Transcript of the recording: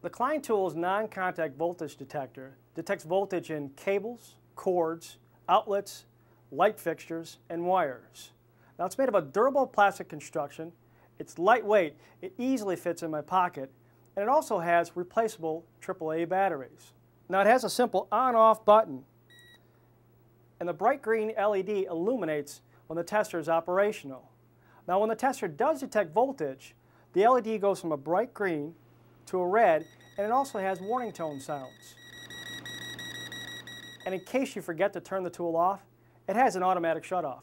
The Klein Tools non-contact voltage detector detects voltage in cables, cords, outlets, light fixtures, and wires. Now it's made of a durable plastic construction, it's lightweight, it easily fits in my pocket, and it also has replaceable AAA batteries. Now it has a simple on-off button, and the bright green LED illuminates when the tester is operational. Now when the tester does detect voltage, the LED goes from a bright green to a red, and it also has warning tone sounds. And in case you forget to turn the tool off, it has an automatic shutoff.